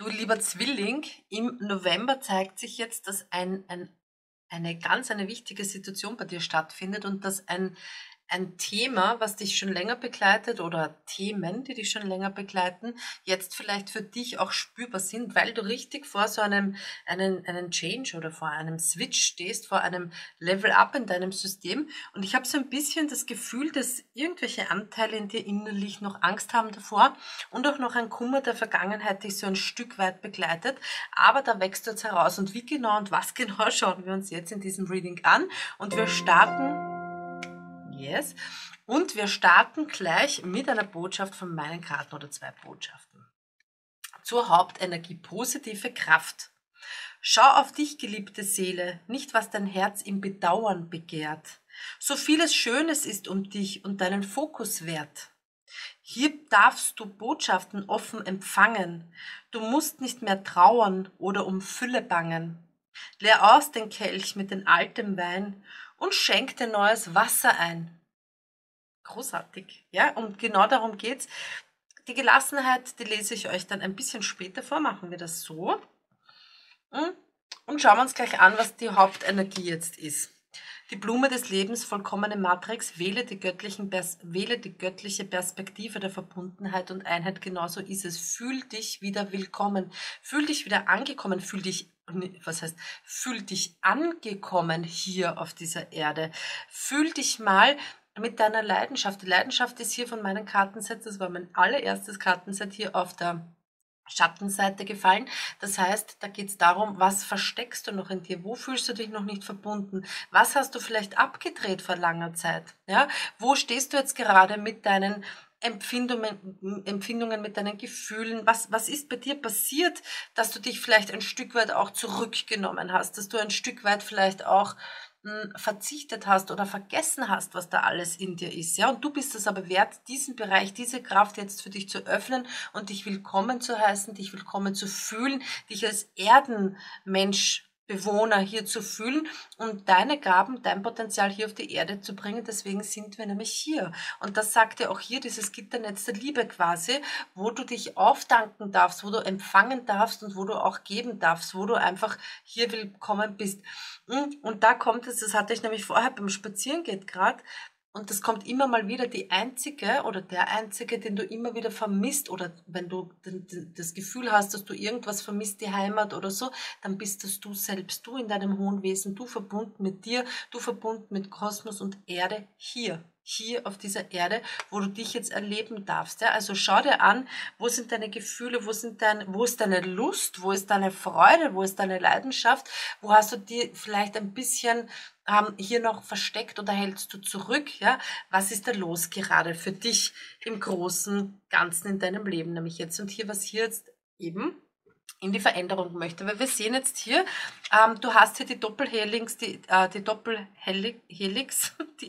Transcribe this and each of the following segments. Du lieber Zwilling, im November zeigt sich jetzt, dass eine wichtige Situation bei dir stattfindet und dass ein Thema, was dich schon länger begleitet oder Themen, die dich schon länger begleiten, jetzt vielleicht für dich auch spürbar sind, weil du richtig vor so einem Change oder vor einem Switch stehst, vor einem Level-Up in deinem System. Und ich habe so ein bisschen das Gefühl, dass irgendwelche Anteile in dir innerlich noch Angst haben davor und auch noch ein Kummer der Vergangenheit dich so ein Stück weit begleitet. Aber da wächst du jetzt heraus. Und wie genau und was genau schauen wir uns jetzt in diesem Reading an. Und wir starten... Yes. Und wir starten gleich mit einer Botschaft von meinen Karten oder zwei Botschaften. Zur Hauptenergie, positive Kraft. Schau auf dich, geliebte Seele, nicht was dein Herz im Bedauern begehrt. So vieles Schönes ist um dich und deinen Fokus wert. Hier darfst du Botschaften offen empfangen. Du musst nicht mehr trauern oder um Fülle bangen. Leer aus den Kelch mit dem alten Wein und schenkte neues Wasser ein. Großartig, ja, und genau darum geht's. Die Gelassenheit, die lese ich euch dann ein bisschen später vor, machen wir das so. Und schauen wir uns gleich an, was die Hauptenergie jetzt ist. Die Blume des Lebens, vollkommene Matrix, wähle die göttliche Perspektive der Verbundenheit und Einheit, genauso ist es. Fühl dich wieder willkommen, fühl dich wieder angekommen, fühl dich angekommen hier auf dieser Erde. Fühl dich mal mit deiner Leidenschaft. Die Leidenschaft ist hier von meinem Kartenset, das war mein allererstes Kartenset hier auf der Schattenseite gefallen. Das heißt, da geht es darum, was versteckst du noch in dir? Wo fühlst du dich noch nicht verbunden? Was hast du vielleicht abgedreht vor langer Zeit? Ja? Wo stehst du jetzt gerade mit deinen Empfindungen, mit deinen Gefühlen? Was ist bei dir passiert, dass du dich vielleicht ein Stück weit auch zurückgenommen hast, dass du ein Stück weit vielleicht auch verzichtet hast oder vergessen hast, was da alles in dir ist, ja? Und du bist es aber wert, diesen Bereich, diese Kraft jetzt für dich zu öffnen und dich willkommen zu heißen, dich willkommen zu fühlen, dich als Erdenmensch Bewohner hier zu fühlen und deine Gaben, dein Potenzial hier auf die Erde zu bringen. Deswegen sind wir nämlich hier. Und das sagt ja auch hier dieses Gitternetz der Liebe quasi, wo du dich auftanken darfst, wo du empfangen darfst und wo du auch geben darfst, wo du einfach hier willkommen bist. Und da kommt es, das hatte ich nämlich vorher beim Spazierengehen gerade, und das kommt immer mal wieder, die Einzige oder der Einzige, den du immer wieder vermisst, oder wenn du das Gefühl hast, dass du irgendwas vermisst, die Heimat oder so, dann bist das du selbst, du in deinem hohen Wesen, du verbunden mit dir, du verbunden mit Kosmos und Erde hier auf dieser Erde, wo du dich jetzt erleben darfst. Ja? Also schau dir an, wo sind deine Gefühle, wo ist deine Lust, wo ist deine Freude, wo ist deine Leidenschaft, wo hast du dir vielleicht ein bisschen hier noch versteckt oder hältst du zurück. Ja? Was ist da los gerade für dich im großen Ganzen in deinem Leben, nämlich jetzt und hier, was hier jetzt eben in die Veränderung möchte. Weil wir sehen jetzt hier, du hast hier die Doppelhelix, die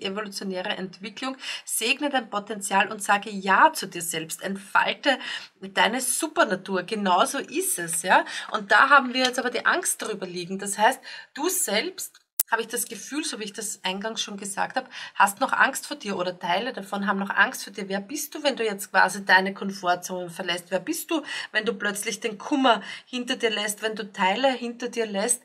evolutionäre Entwicklung. Segne dein Potenzial und sage Ja zu dir selbst. Entfalte deine Supernatur. Genauso ist es, ja. Und da haben wir jetzt aber die Angst drüber liegen. Das heißt, du selbst, habe ich das Gefühl, so wie ich das eingangs schon gesagt habe, hast noch Angst vor dir oder Teile davon haben noch Angst vor dir. Wer bist du, wenn du jetzt quasi deine Komfortzone verlässt? Wer bist du, wenn du plötzlich den Kummer hinter dir lässt, wenn du Teile hinter dir lässt,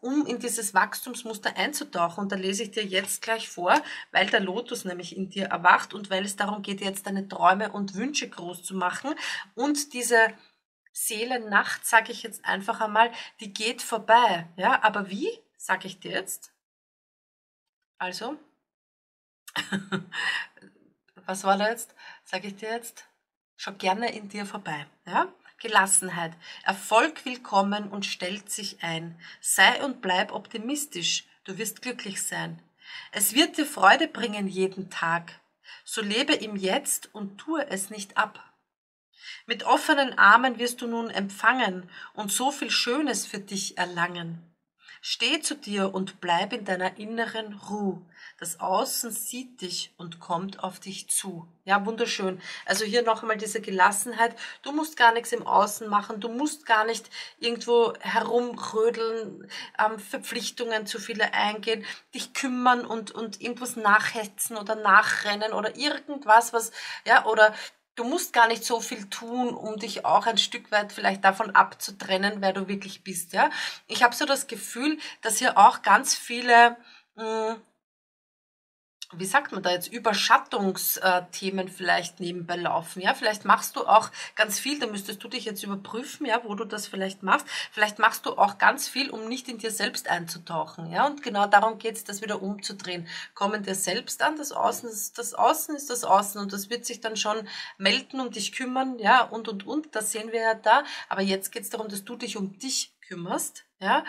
um in dieses Wachstumsmuster einzutauchen? Und da lese ich dir jetzt gleich vor, weil der Lotus nämlich in dir erwacht und weil es darum geht, jetzt deine Träume und Wünsche groß zu machen. Und diese Seelennacht, sage ich jetzt einfach einmal, die geht vorbei. Ja, aber wie? Sage ich dir jetzt. Also, was war da jetzt? Sage ich dir jetzt, schau gerne in dir vorbei. Ja? Gelassenheit, Erfolg willkommen und stellt sich ein. Sei und bleib optimistisch, du wirst glücklich sein. Es wird dir Freude bringen jeden Tag. So lebe im Jetzt und tue es nicht ab. Mit offenen Armen wirst du nun empfangen und so viel Schönes für dich erlangen. Steh zu dir und bleib in deiner inneren Ruhe. Das Außen sieht dich und kommt auf dich zu. Ja, wunderschön. Also hier noch einmal diese Gelassenheit. Du musst gar nichts im Außen machen. Du musst gar nicht irgendwo herumrödeln, Verpflichtungen zu viele eingehen, dich kümmern und irgendwas nachhetzen oder nachrennen oder irgendwas, was, ja, oder du musst gar nicht so viel tun, um dich auch ein Stück weit vielleicht davon abzutrennen, wer du wirklich bist. Ja? Ich habe so das Gefühl, dass hier auch ganz viele, wie sagt man da jetzt, Überschattungsthemen vielleicht nebenbei laufen. Ja? Vielleicht machst du auch ganz viel, da müsstest du dich jetzt überprüfen, ja, wo du das vielleicht machst. Vielleicht machst du auch ganz viel, um nicht in dir selbst einzutauchen. Ja? Und genau darum geht es, das wieder umzudrehen. Komm in dir selbst an, das Außen ist das Außen und das wird sich dann schon melden, um dich kümmern, ja, und, das sehen wir ja da. Aber jetzt geht es darum, dass du dich um dich kümmerst, ja,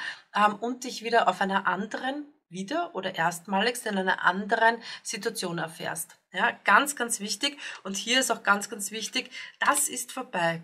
und dich wieder auf einer anderen wieder oder erstmalig in einer anderen Situation erfährst. Ja, ganz, ganz wichtig. Und hier ist auch ganz, ganz wichtig, das ist vorbei.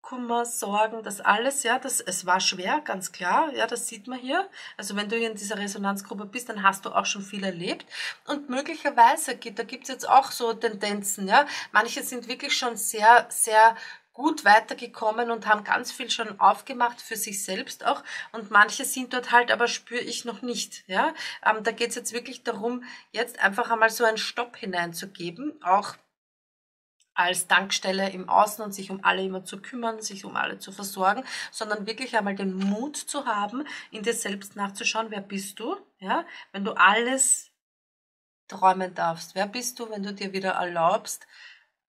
Kummer, Sorgen, das alles, ja, es war schwer, ganz klar, ja, das sieht man hier. Also wenn du hier in dieser Resonanzgruppe bist, dann hast du auch schon viel erlebt. Und möglicherweise, da gibt es jetzt auch so Tendenzen, ja, manche sind wirklich schon sehr, sehr gut weitergekommen und haben ganz viel schon aufgemacht für sich selbst auch, und manche sind dort halt, aber spüre ich noch nicht. Ja? Da geht es jetzt wirklich darum, jetzt einfach einmal so einen Stopp hineinzugeben, auch als Tankstelle im Außen, und sich um alle immer zu kümmern, sich um alle zu versorgen, sondern wirklich einmal den Mut zu haben, in dir selbst nachzuschauen, wer bist du, ja? Wenn du alles träumen darfst, wer bist du, wenn du dir wieder erlaubst,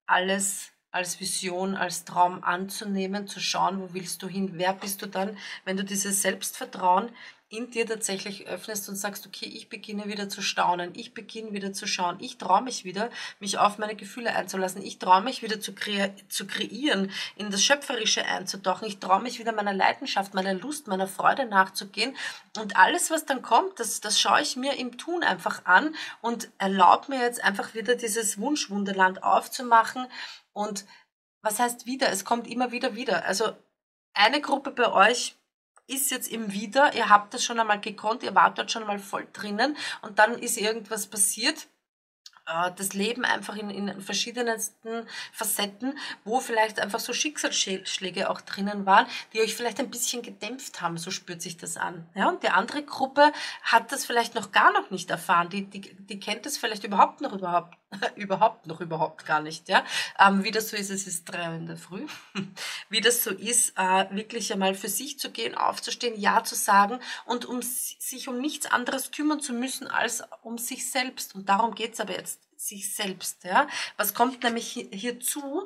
alles als Vision, als Traum anzunehmen, zu schauen, wo willst du hin, wer bist du dann, wenn du dieses Selbstvertrauen in dir tatsächlich öffnest und sagst, okay, ich beginne wieder zu staunen, ich beginne wieder zu schauen, ich traue mich wieder, mich auf meine Gefühle einzulassen, ich traue mich wieder zu kreieren, in das Schöpferische einzutauchen, ich traue mich wieder meiner Leidenschaft, meiner Lust, meiner Freude nachzugehen, und alles, was dann kommt, das schaue ich mir im Tun einfach an und erlaube mir jetzt einfach wieder dieses Wunschwunderland aufzumachen. Und was heißt wieder? Es kommt immer wieder. Also eine Gruppe bei euch ist jetzt im Wieder, ihr habt das schon einmal gekonnt, ihr wart dort schon einmal voll drinnen und dann ist irgendwas passiert. Das Leben einfach in verschiedensten Facetten, wo vielleicht einfach so Schicksalsschläge auch drinnen waren, die euch vielleicht ein bisschen gedämpft haben, so spürt sich das an. Ja, und die andere Gruppe hat das vielleicht noch gar nicht erfahren, die kennt das vielleicht überhaupt gar nicht. Ja? Wie das so ist, es ist 3 Uhr in der Früh, wie das so ist, wirklich einmal für sich zu gehen, aufzustehen, Ja zu sagen und sich um nichts anderes kümmern zu müssen, als um sich selbst. Und darum geht es aber jetzt, sich selbst. Ja? Was kommt nämlich hinzu?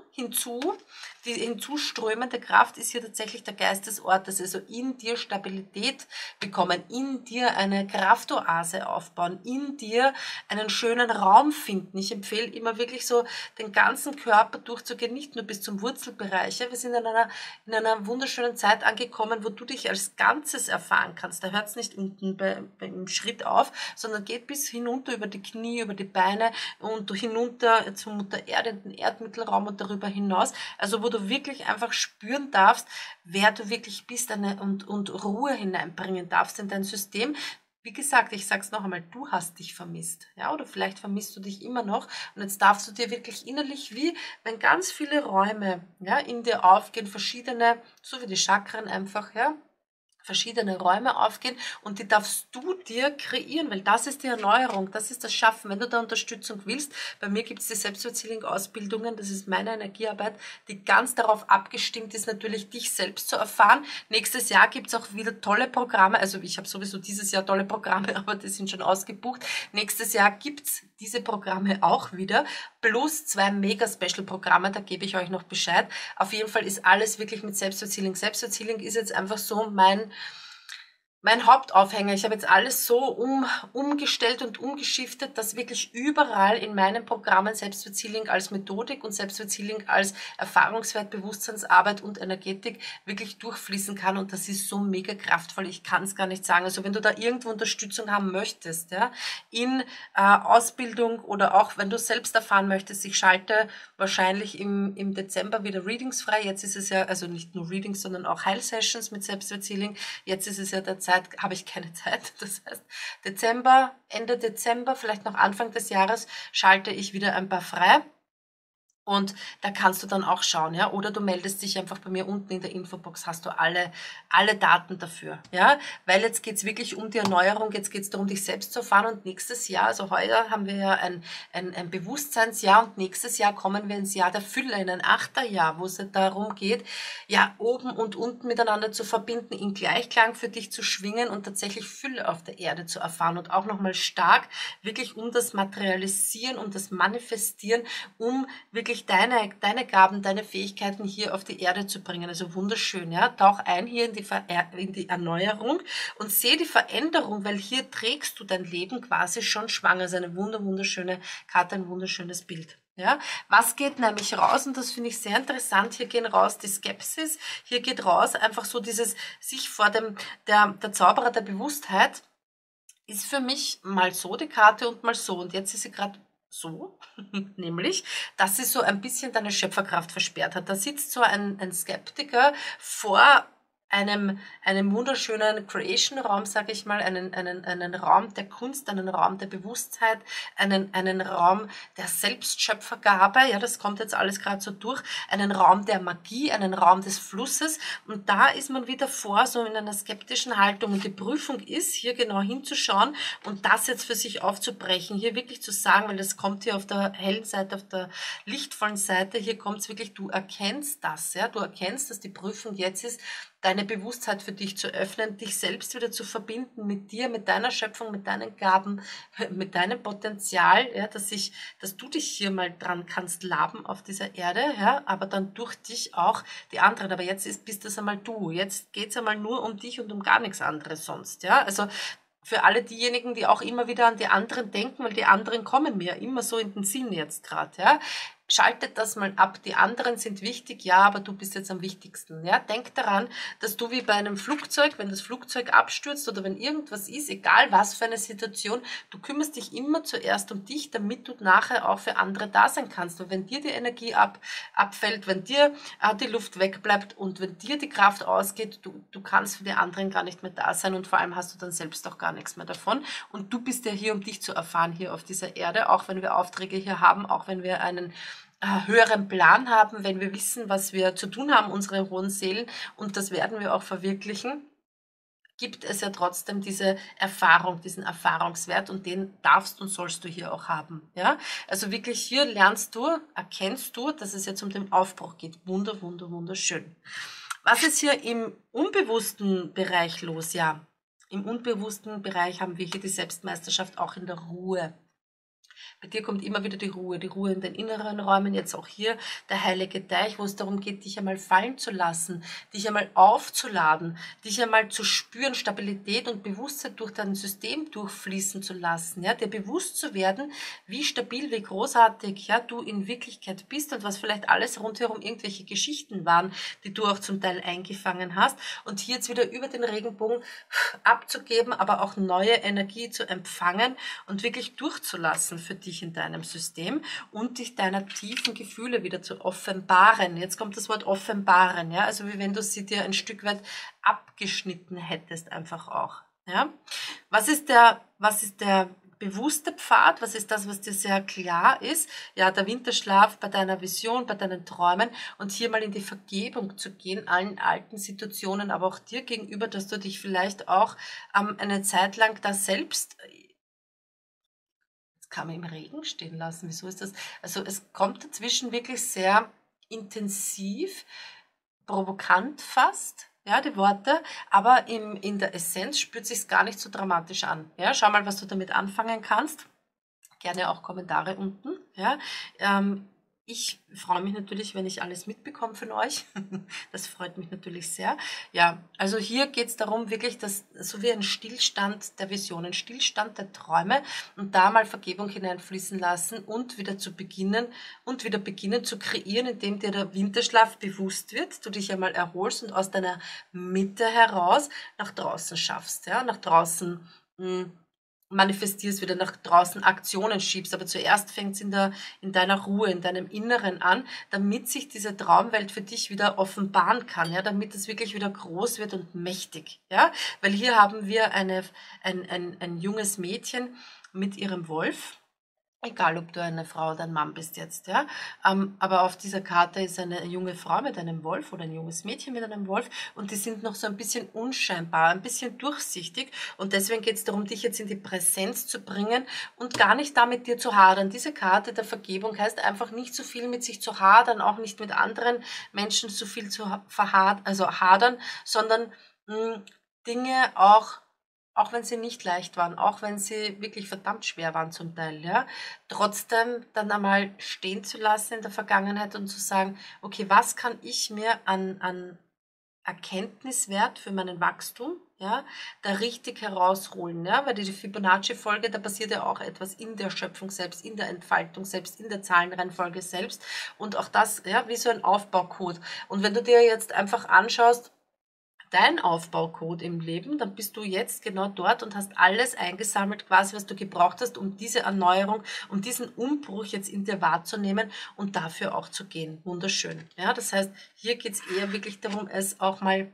Die hinzuströmende Kraft ist hier tatsächlich der Geist des Ortes, also in dir Stabilität bekommen, in dir eine Kraftoase aufbauen, in dir einen schönen Raum finden. Ich empfehle immer wirklich so, den ganzen Körper durchzugehen, nicht nur bis zum Wurzelbereich. Wir sind in einer wunderschönen Zeit angekommen, wo du dich als Ganzes erfahren kannst. Da hört es nicht unten im Schritt auf, sondern geht bis hinunter über die Knie, über die Beine und hinunter zum Mutter Erde, in den Erdmittelraum und darüber hinaus. Also wo du wirklich einfach spüren darfst, wer du wirklich bist, und Ruhe hineinbringen darfst in dein System. Wie gesagt, ich sage es noch einmal, du hast dich vermisst, ja, oder vielleicht vermisst du dich immer noch, und jetzt darfst du dir wirklich innerlich, wie wenn ganz viele Räume, ja, in dir aufgehen, verschiedene, so wie die Chakren einfach, ja, verschiedene Räume aufgehen, und die darfst du dir kreieren, weil das ist die Erneuerung, das ist das Schaffen. Wenn du da Unterstützung willst, bei mir gibt es die Selbstwärts-Ausbildungen, das ist meine Energiearbeit, die ganz darauf abgestimmt ist, natürlich dich selbst zu erfahren. Nächstes Jahr gibt es auch wieder tolle Programme, also ich habe sowieso dieses Jahr tolle Programme, aber die sind schon ausgebucht. Nächstes Jahr gibt es diese Programme auch wieder, plus 2 Mega-Special-Programme, da gebe ich euch noch Bescheid. Auf jeden Fall ist alles wirklich mit Selbstwärts-Healing. Selbstwärts-Healing ist jetzt einfach so mein Hauptaufhänger. Ich habe jetzt alles so umgestellt und umgeschiftet, dass wirklich überall in meinen Programmen Selbstwärts-Healing als Methodik und Selbstwärts-Healing als Erfahrungswert, Bewusstseinsarbeit und Energetik wirklich durchfließen kann, und das ist so mega kraftvoll, ich kann es gar nicht sagen. Also wenn du da irgendwo Unterstützung haben möchtest, ja, in Ausbildung oder auch wenn du selbst erfahren möchtest, ich schalte wahrscheinlich im Dezember wieder Readings frei, jetzt ist es ja, also nicht nur Readings, sondern auch Heilsessions mit Selbstwärts-Healing, jetzt ist es ja der Zeit, habe ich keine Zeit. Das heißt, Ende Dezember, vielleicht noch Anfang des Jahres, schalte ich wieder ein paar frei. Und da kannst du dann auch schauen, ja, oder du meldest dich einfach bei mir unten in der Infobox, hast du alle Daten dafür, ja, weil jetzt geht's wirklich um die Erneuerung, jetzt geht's darum, dich selbst zu erfahren und nächstes Jahr, also heuer haben wir ja ein Bewusstseinsjahr und nächstes Jahr kommen wir ins Jahr der Fülle, in ein Achterjahr, wo es ja darum geht, ja, oben und unten miteinander zu verbinden, in Gleichklang für dich zu schwingen und tatsächlich Fülle auf der Erde zu erfahren und auch nochmal stark, wirklich um das Materialisieren, um das Manifestieren, um wirklich deine Gaben, deine Fähigkeiten hier auf die Erde zu bringen. Also wunderschön, ja. Tauch ein hier in die Erneuerung und sehe die Veränderung, weil hier trägst du dein Leben quasi schon schwanger. Das ist eine wunderschöne Karte, ein wunderschönes Bild. Ja, was geht nämlich raus, und das finde ich sehr interessant, hier gehen raus die Skepsis, hier geht raus einfach so dieses sich vor dem, der Zauberer der Bewusstheit ist für mich mal so die Karte und mal so, und jetzt ist sie gerade so, nämlich, dass sie so ein bisschen deine Schöpferkraft versperrt hat. Da sitzt so ein Skeptiker vor einem wunderschönen Creation-Raum, sage ich mal, einen Raum der Kunst, einen Raum der Bewusstheit, einen Raum der Selbstschöpfergabe, ja, das kommt jetzt alles gerade so durch, einen Raum der Magie, einen Raum des Flusses, und da ist man wieder vor, so in einer skeptischen Haltung, und die Prüfung ist, hier genau hinzuschauen und das jetzt für sich aufzubrechen, hier wirklich zu sagen, weil das kommt hier auf der hellen Seite, auf der lichtvollen Seite, hier kommt es wirklich, du erkennst das, ja, du erkennst, dass die Prüfung jetzt ist, deine Bewusstheit für dich zu öffnen, dich selbst wieder zu verbinden mit dir, mit deiner Schöpfung, mit deinen Gaben, mit deinem Potenzial, ja, dass du dich hier mal dran kannst laben auf dieser Erde, ja, aber dann durch dich auch die anderen. Aber jetzt bist das einmal du, jetzt geht's einmal nur um dich und um gar nichts anderes sonst, ja, also für alle diejenigen, die auch immer wieder an die anderen denken, weil die anderen kommen mir immer so in den Sinn jetzt gerade, ja, schaltet das mal ab, die anderen sind wichtig, ja, aber du bist jetzt am wichtigsten. Ja? Denk daran, dass du wie bei einem Flugzeug, wenn das Flugzeug abstürzt oder wenn irgendwas ist, egal was für eine Situation, du kümmerst dich immer zuerst um dich, damit du nachher auch für andere da sein kannst. Und wenn dir die Energie abfällt, wenn dir die Luft wegbleibt und wenn dir die Kraft ausgeht, du kannst für die anderen gar nicht mehr da sein und vor allem hast du dann selbst auch gar nichts mehr davon. Und du bist ja hier, um dich zu erfahren, hier auf dieser Erde, auch wenn wir Aufträge hier haben, auch wenn wir einen höheren Plan haben, wenn wir wissen, was wir zu tun haben, unsere hohen Seelen, und das werden wir auch verwirklichen, gibt es ja trotzdem diese Erfahrung, diesen Erfahrungswert, und den darfst und sollst du hier auch haben. Ja? Also wirklich hier lernst du, erkennst du, dass es jetzt um den Aufbruch geht. Wunderschön. Was ist hier im unbewussten Bereich los? Ja, im unbewussten Bereich haben wir hier die Selbstmeisterschaft auch in der Ruhe. Bei dir kommt immer wieder die Ruhe in den inneren Räumen, jetzt auch hier der heilige Teich, wo es darum geht, dich einmal fallen zu lassen, dich einmal aufzuladen, dich einmal zu spüren, Stabilität und Bewusstheit durch dein System durchfließen zu lassen, ja, dir bewusst zu werden, wie stabil, wie großartig, ja, du in Wirklichkeit bist und was vielleicht alles rundherum irgendwelche Geschichten waren, die du auch zum Teil eingefangen hast, und hier jetzt wieder über den Regenbogen abzugeben, aber auch neue Energie zu empfangen und wirklich durchzulassen für dich in deinem System und dich deiner tiefen Gefühle wieder zu offenbaren. Jetzt kommt das Wort offenbaren, ja, also wie wenn du sie dir ein Stück weit abgeschnitten hättest, einfach auch, ja. Was ist der bewusste Pfad, was ist das, was dir sehr klar ist? Ja, der Winterschlaf bei deiner Vision, bei deinen Träumen, und hier mal in die Vergebung zu gehen, allen alten Situationen, aber auch dir gegenüber, dass du dich vielleicht auch eine Zeit lang da selbst kann man im Regen stehen lassen. Wieso ist das? Also es kommt dazwischen wirklich sehr intensiv, provokant fast, ja, die Worte, aber in der Essenz spürt sich's gar nicht so dramatisch an. Ja, schau mal, was du damit anfangen kannst. Gerne auch Kommentare unten. Ja. Ich freue mich natürlich, wenn ich alles mitbekomme von euch. Das freut mich natürlich sehr. Ja, also hier geht es darum, wirklich, dass so wie ein Stillstand der Visionen, Stillstand der Träume, und da mal Vergebung hineinfließen lassen und wieder beginnen zu kreieren, indem dir der Winterschlaf bewusst wird, du dich einmal erholst und aus deiner Mitte heraus nach draußen schaffst, ja, nach draußen manifestierst, wieder nach draußen Aktionen schiebst, aber zuerst fängt es in deiner Ruhe, in deinem Inneren an, damit sich diese Traumwelt für dich wieder offenbaren kann, ja, damit es wirklich wieder groß wird und mächtig, ja, weil hier haben wir ein junges Mädchen mit ihrem Wolf, Egal, ob du eine Frau oder ein Mann bist jetzt, ja. Aber auf dieser Karte ist eine junge Frau mit einem Wolf oder ein junges Mädchen mit einem Wolf und die sind noch so ein bisschen unscheinbar, ein bisschen durchsichtig und deswegen geht es darum, dich jetzt in die Präsenz zu bringen und gar nicht damit dir zu hadern. Diese Karte der Vergebung heißt einfach nicht so viel mit sich zu hadern, auch nicht mit anderen Menschen so viel zu hadern, sondern Dinge auch wenn sie nicht leicht waren, auch wenn sie wirklich verdammt schwer waren zum Teil, ja, trotzdem dann einmal stehen zu lassen in der Vergangenheit und zu sagen, okay, was kann ich mir an Erkenntniswert für meinen Wachstum, ja, da richtig herausholen, ja, weil die Fibonacci-Folge, da passiert ja auch etwas in der Schöpfung selbst, in der Entfaltung selbst, in der Zahlenreihenfolge selbst und auch das, ja, wie so ein Aufbaucode. Und wenn du dir jetzt einfach anschaust, dein Aufbaucode im Leben, dann bist du jetzt genau dort und hast alles eingesammelt, quasi, was du gebraucht hast, um diese Erneuerung, um diesen Umbruch jetzt in dir wahrzunehmen und dafür auch zu gehen. Wunderschön. Ja, das heißt, hier geht es eher wirklich darum, es auch mal,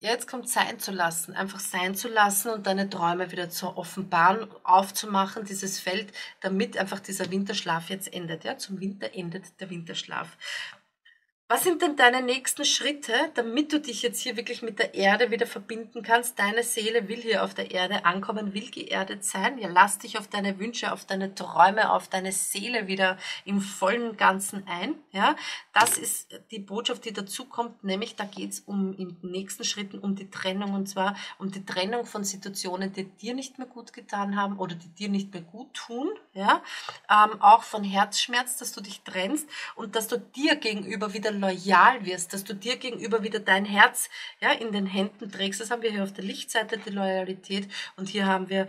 ja, jetzt kommt sein zu lassen, einfach sein zu lassen und deine Träume wieder zu offenbaren, aufzumachen, dieses Feld, damit einfach dieser Winterschlaf jetzt endet. Ja, zum Winter endet der Winterschlaf. Was sind denn deine nächsten Schritte, damit du dich jetzt hier wirklich mit der Erde wieder verbinden kannst? Deine Seele will hier auf der Erde ankommen, will geerdet sein. Ja, lass dich auf deine Wünsche, auf deine Träume, auf deine Seele wieder im vollen Ganzen ein. Ja, das ist die Botschaft, die dazukommt, nämlich da geht es in den nächsten Schritten um die Trennung, und zwar um die Trennung von Situationen, die dir nicht mehr gut getan haben oder die dir nicht mehr gut tun. Ja? Auch von Herzschmerz, dass du dich trennst und dass du dir gegenüber wieder loyal wirst, dass du dir gegenüber wieder dein Herz, ja, in den Händen trägst. Das haben wir hier auf der Lichtseite, die Loyalität, und hier haben wir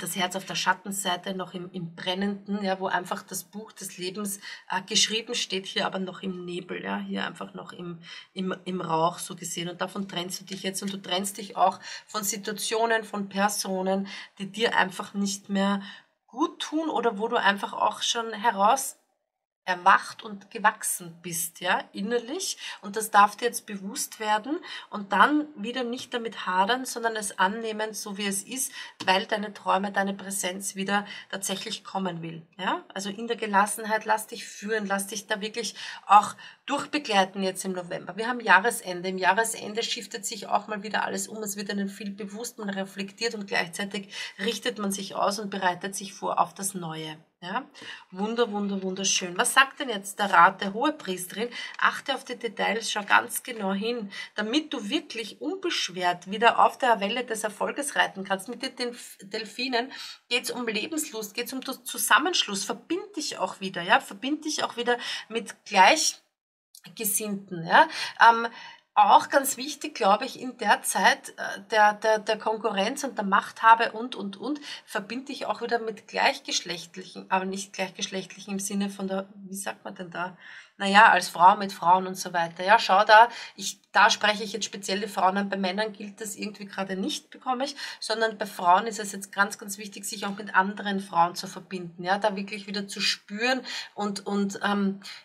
das Herz auf der Schattenseite noch im Brennenden, ja, wo einfach das Buch des Lebens geschrieben steht, hier aber noch im Nebel, ja, hier einfach noch im Rauch so gesehen, und davon trennst du dich jetzt und du trennst dich auch von Situationen, von Personen, die dir einfach nicht mehr gut tun oder wo du einfach auch schon erwacht und gewachsen bist, ja, innerlich, und das darf dir jetzt bewusst werden und dann wieder nicht damit hadern, sondern es annehmen, so wie es ist, weil deine Träume, deine Präsenz wieder tatsächlich kommen will, ja, also in der Gelassenheit, lass dich führen, lass dich da wirklich auch durchbegleiten jetzt im November. Wir haben Jahresende, im Jahresende shiftet sich auch mal wieder alles um, es wird einem viel bewusst, man reflektiert und gleichzeitig richtet man sich aus und bereitet sich vor auf das Neue. Ja, wunderschön. Was sagt denn jetzt der Rat der Hohepriesterin? Achte auf die Details, schau ganz genau hin, damit du wirklich unbeschwert wieder auf der Welle des Erfolges reiten kannst. Mit den Delfinen geht es um Lebenslust, geht es um den Zusammenschluss. Verbind dich auch wieder, ja, verbind dich auch wieder mit Gleichgesinnten, ja. Auch ganz wichtig, glaube ich, in der Zeit der Konkurrenz und der Machthabe und, verbinde dich auch wieder mit Gleichgeschlechtlichen, aber nicht Gleichgeschlechtlichen im Sinne von der, wie sagt man denn da? Naja, als Frau mit Frauen und so weiter. Ja, schau da, da spreche ich jetzt speziell die Frauen an, bei Männern gilt das irgendwie gerade nicht, bekomme ich, sondern bei Frauen ist es jetzt ganz, ganz wichtig, sich auch mit anderen Frauen zu verbinden, ja, da wirklich wieder zu spüren und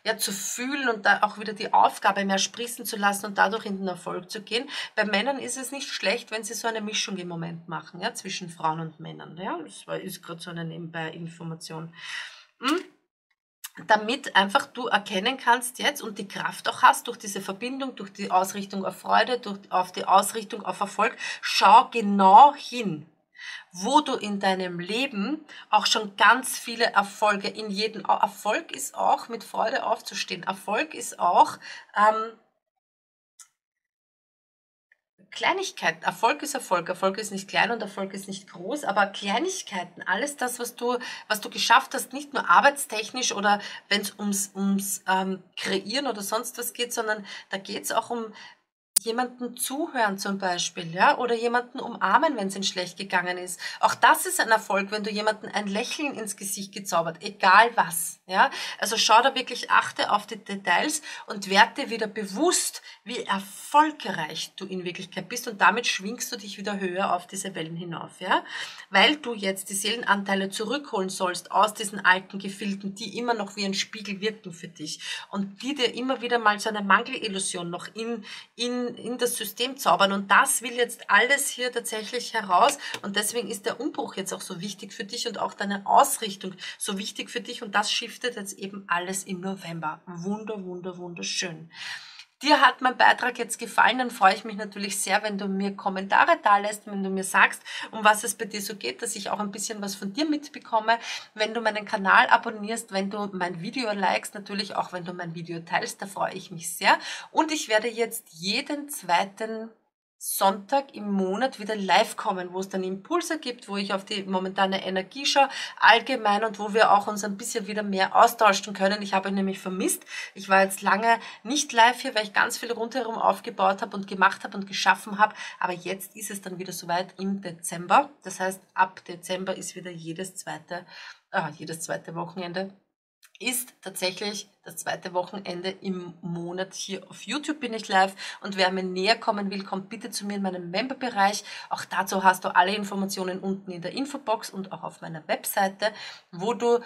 ja, zu fühlen und da auch wieder die Aufgabe mehr sprießen zu lassen und dadurch in den Erfolg zu gehen. Bei Männern ist es nicht schlecht, wenn sie so eine Mischung im Moment machen, ja, zwischen Frauen und Männern. Ja, das ist gerade so eine Nebenbei-Information. Damit einfach du erkennen kannst jetzt und die Kraft auch hast durch diese Verbindung, durch die Ausrichtung auf Freude, auf die Ausrichtung auf Erfolg. Schau genau hin, wo du in deinem Leben auch schon ganz viele Erfolge in jedem... Erfolg ist auch, mit Freude aufzustehen. Erfolg ist auch... Kleinigkeiten, Erfolg ist nicht klein und Erfolg ist nicht groß, aber Kleinigkeiten, alles das, was du geschafft hast, nicht nur arbeitstechnisch oder wenn es ums Kreieren oder sonst was geht, sondern da geht es auch um jemanden zuhören zum Beispiel, ja, oder jemanden umarmen, wenn es ihm schlecht gegangen ist. Auch das ist ein Erfolg, wenn du jemanden ein Lächeln ins Gesicht gezaubert, egal was, ja. Also schau da wirklich, achte auf die Details und werde dir wieder bewusst, wie erfolgreich du in Wirklichkeit bist, und damit schwingst du dich wieder höher auf diese Wellen hinauf, ja. Weil du jetzt die Seelenanteile zurückholen sollst aus diesen alten Gefilden, die immer noch wie ein Spiegel wirken für dich und die dir immer wieder mal so eine Mangelillusion noch in in das System zaubern. Und das will jetzt alles hier tatsächlich heraus. Und deswegen ist der Umbruch jetzt auch so wichtig für dich und auch deine Ausrichtung so wichtig für dich. Und das shiftet jetzt eben alles im November. Wunderschön. Dir hat mein Beitrag jetzt gefallen, dann freue ich mich natürlich sehr, wenn du mir Kommentare da lässt, wenn du mir sagst, um was es bei dir so geht, dass ich auch ein bisschen was von dir mitbekomme, wenn du meinen Kanal abonnierst, wenn du mein Video likest, natürlich auch wenn du mein Video teilst, da freue ich mich sehr. Und ich werde jetzt jeden zweiten Sonntag im Monat wieder live kommen, wo es dann Impulse gibt, wo ich auf die momentane Energie schaue, allgemein, und wo wir auch uns ein bisschen wieder mehr austauschen können. Ich habe ihn nämlich vermisst. Ich war jetzt lange nicht live hier, weil ich ganz viel rundherum aufgebaut habe und gemacht habe und geschaffen habe. Aber jetzt ist es dann wieder soweit im Dezember. Das heißt, ab Dezember ist wieder jedes zweite Wochenende ist tatsächlich das zweite Wochenende im Monat hier auf YouTube bin ich live, und wer mir näher kommen will, kommt bitte zu mir in meinem Memberbereich. Auch dazu hast du alle Informationen unten in der Infobox und auch auf meiner Webseite, wo du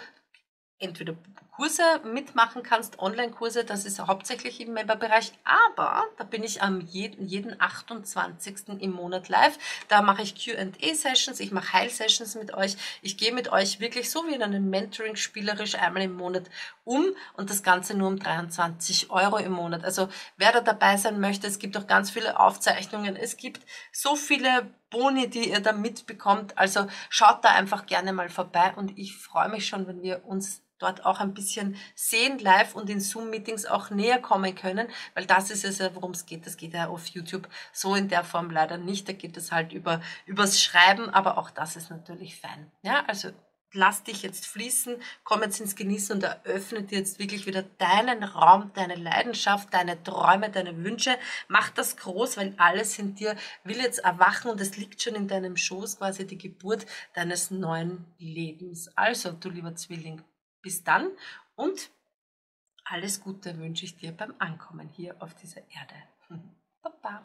entweder Kurse mitmachen kannst, Online-Kurse, das ist hauptsächlich im Memberbereich, aber da bin ich am jeden 28. im Monat live, da mache ich Q&A-Sessions, ich mache Heil-Sessions mit euch, ich gehe mit euch wirklich so wie in einem Mentoring spielerisch einmal im Monat um, und das Ganze nur um 23 € im Monat. Also wer da dabei sein möchte, es gibt auch ganz viele Aufzeichnungen, es gibt so viele Boni, die ihr da mitbekommt, also schaut da einfach gerne mal vorbei, und ich freue mich schon, wenn wir uns dort auch ein bisschen sehen live und in Zoom-Meetings auch näher kommen können, weil das ist es ja, worum es geht. Das geht ja auf YouTube so in der Form leider nicht. Da geht es halt übers Schreiben, aber auch das ist natürlich fein. Ja, also lass dich jetzt fließen, komm jetzt ins Genießen und eröffne dir jetzt wirklich wieder deinen Raum, deine Leidenschaft, deine Träume, deine Wünsche. Mach das groß, weil alles in dir will jetzt erwachen, und es liegt schon in deinem Schoß, quasi die Geburt deines neuen Lebens. Also, du lieber Zwilling, bis dann und alles Gute wünsche ich dir beim Ankommen hier auf dieser Erde. Baba.